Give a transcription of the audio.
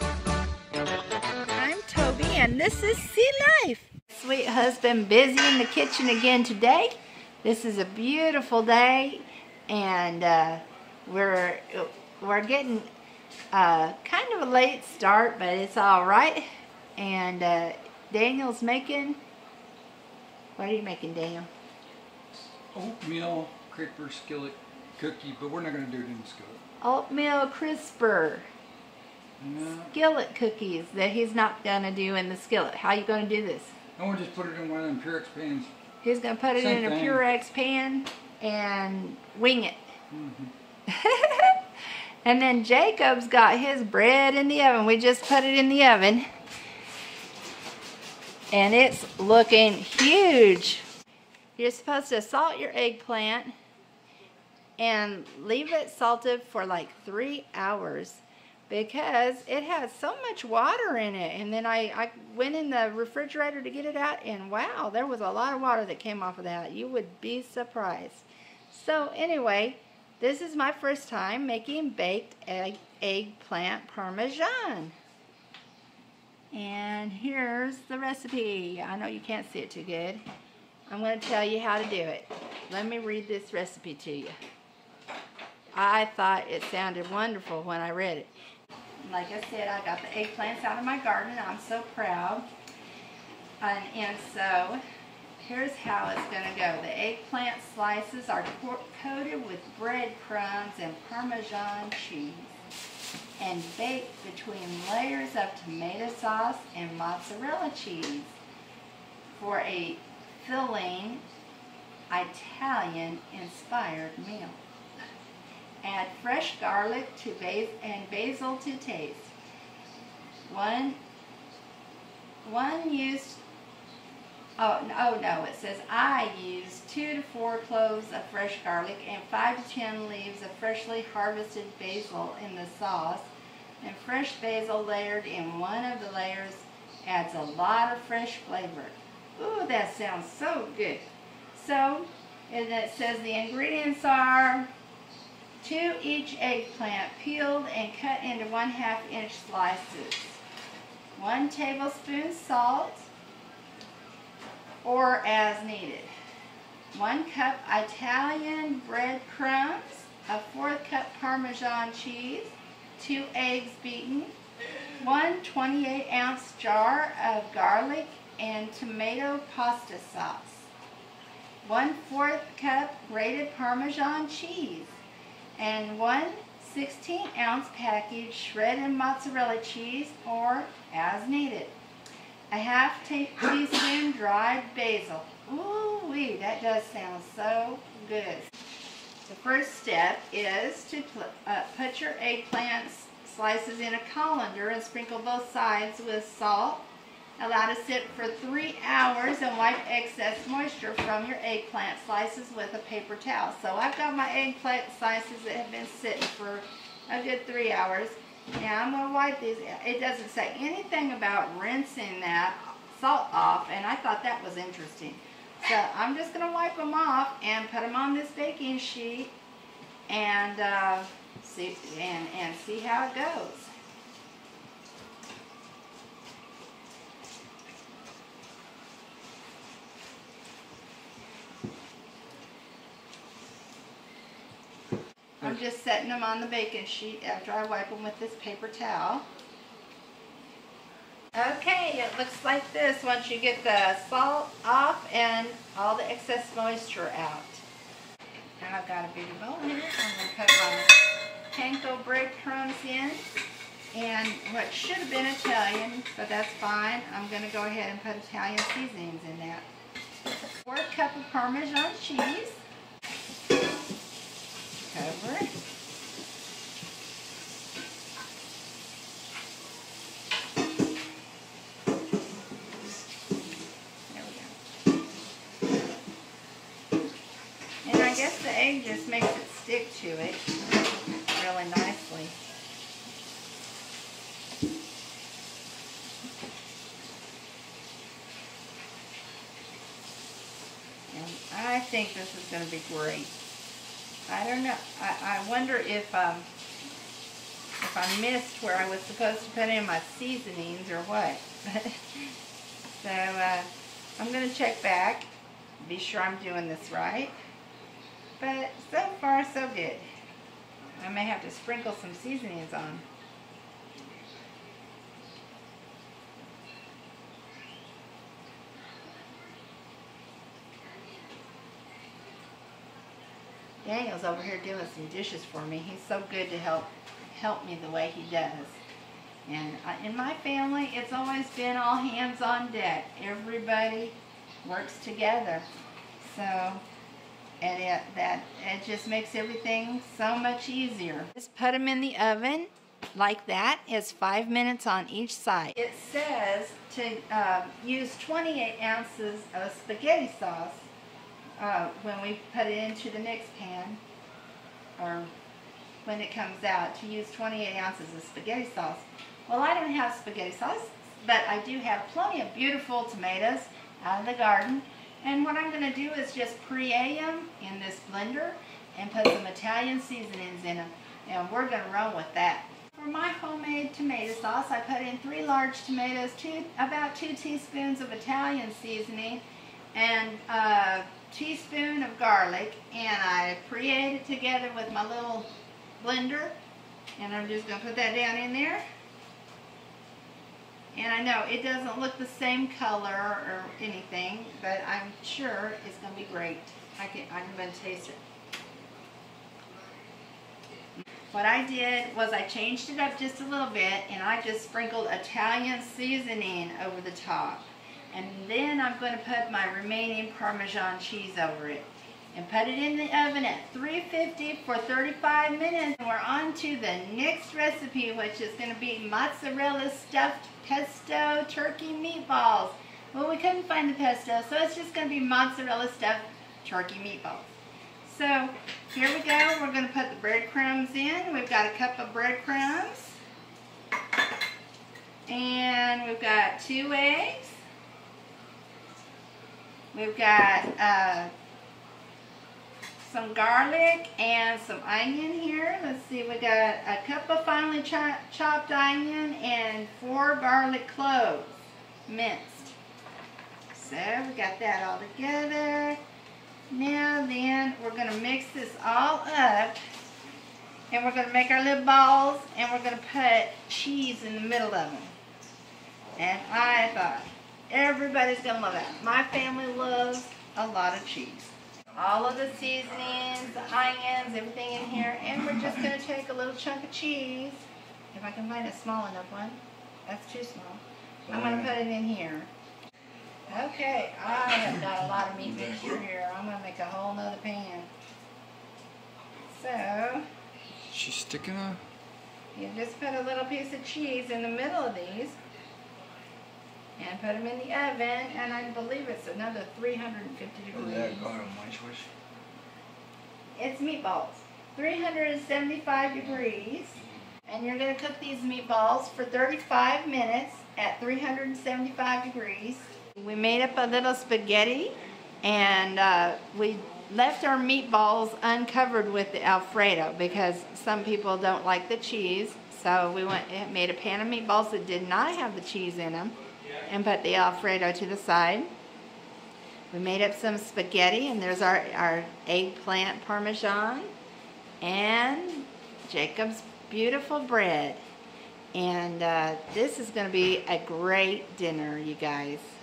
I'm Tobi and this is See Life. Sweet husband busy in the kitchen again today. This is a beautiful day and we're getting kind of a late start, but it's all right. And Daniel's making, what are you making, Daniel? Oatmeal crisper skillet cookie, but we're not going to do it in the skillet. Oatmeal crisper skillet cookies that he's not going to do in the skillet. How are you going to do this? No, we'll just put it in one of them Purex pans. He's going to put it in a Purex pan and wing it. Mm-hmm. And then Jacob's got his bread in the oven. We just put it in the oven. And it's looking huge. You're supposed to salt your eggplant and leave it salted for like 3 hours because it has so much water in it. And then I went in the refrigerator to get it out, and wow, there was a lot of water that came off of that. You would be surprised. So anyway, this is my first time making baked eggplant parmesan. And here's the recipe. I know you can't see it too good. I'm going to tell you how to do it. Let me read this recipe to you. I thought it sounded wonderful when I read it. Like I said, I got the eggplants out of my garden. I'm so proud. And so here's how it's going to go. The eggplant slices are coated with breadcrumbs and Parmesan cheese and baked between layers of tomato sauce and mozzarella cheese for a filling Italian-inspired meal. Add fresh garlic and basil to taste. I use 2 to 4 cloves of fresh garlic and 5 to 10 leaves of freshly harvested basil in the sauce, and fresh basil layered in one of the layers adds a lot of fresh flavor. Ooh, that sounds so good. So, and it says the ingredients are: to each eggplant, peeled and cut into 1/2-inch slices, 1 tablespoon salt, or as needed, 1 cup Italian breadcrumbs, a 4th cup Parmesan cheese, 2 eggs beaten, 1 28-ounce jar of garlic and tomato pasta sauce, 1/4 cup grated Parmesan cheese, and 1 16-ounce package shredded mozzarella cheese, or as needed. A 1/2 teaspoon dried basil. Ooh-wee, that does sound so good. The first step is to put your eggplant slices in a colander and sprinkle both sides with salt. Allow to sit for 3 hours and wipe excess moisture from your eggplant slices with a paper towel. So I've got my eggplant slices that have been sitting for a good 3 hours. Now I'm going to wipe these. It doesn't say anything about rinsing that salt off, and I thought that was interesting. So I'm just going to wipe them off and put them on this baking sheet and see how it goes. I'm just setting them on the baking sheet after I wipe them with this paper towel. Okay, it looks like this once you get the salt off and all the excess moisture out. Now I've got a big bowl here. I'm going to put my panko breadcrumbs in, and what should have been Italian, but that's fine. I'm going to go ahead and put Italian seasonings in that. 4 cups of Parmesan cheese. Cover it. There we go. And I guess the egg just makes it stick to it really nicely. And I think this is going to be great. I don't know. I wonder if if I missed where I was supposed to put in my seasonings or what. So I'm going to check back, be sure I'm doing this right. But so far so good. I may have to sprinkle some seasonings on. Daniel's over here doing some dishes for me. He's so good to help me the way he does. And in my family, it's always been all hands on deck. Everybody works together. So it just makes everything so much easier. Just put them in the oven like that. It's 5 minutes on each side. It says to use 28 ounces of spaghetti sauce when we put it into the mix pan, or when it comes out, to use 28 ounces of spaghetti sauce. Well, I don't have spaghetti sauce, but I do have plenty of beautiful tomatoes out of the garden. And what I'm going to do is just pre-air them in this blender and put some Italian seasonings in them. And we're going to run with that. For my homemade tomato sauce, I put in 3 large tomatoes, about 2 teaspoons of Italian seasoning, and teaspoon of garlic, and I preheated it together with my little blender, and I'm just going to put that down in there. And I know it doesn't look the same color or anything, but I'm sure it's going to be great. I'm going to taste it. What I did was I changed it up just a little bit, and I just sprinkled Italian seasoning over the top. And then I'm going to put my remaining Parmesan cheese over it and put it in the oven at 350 for 35 minutes. And we're on to the next recipe, which is going to be mozzarella stuffed pesto turkey meatballs. Well, we couldn't find the pesto, so it's just going to be mozzarella stuffed turkey meatballs. So here we go. We're going to put the breadcrumbs in. We've got a cup of breadcrumbs, and we've got 2 eggs. We've got some garlic and some onion here. Let's see, we got a cup of finely chopped onion and 4 garlic cloves minced. So we got that all together. Now then, we're going to mix this all up, and we're going to make our little balls, and we're going to put cheese in the middle of them. And I thought, everybody's gonna love that. My family loves a lot of cheese. All of the seasonings, the onions, everything in here, and we're just gonna take a little chunk of cheese. If I can find a small enough one. That's too small. I'm gonna put it in here. Okay, I have got a lot of meat mixture here. I'm gonna make a whole nother pan. So. She's sticking up. You just put a little piece of cheese in the middle of these. And put them in the oven, and I believe it's another 350 degrees. Oh, that garden, my choice. It's meatballs. 375 degrees. And you're going to cook these meatballs for 35 minutes at 375 degrees. We made up a little spaghetti, and we left our meatballs uncovered with the Alfredo because some people don't like the cheese. So we went and made a pan of meatballs that did not have the cheese in them, and put the Alfredo to the side. We made up some spaghetti, and there's our eggplant Parmesan and Jacob's beautiful bread. And this is going to be a great dinner, you guys.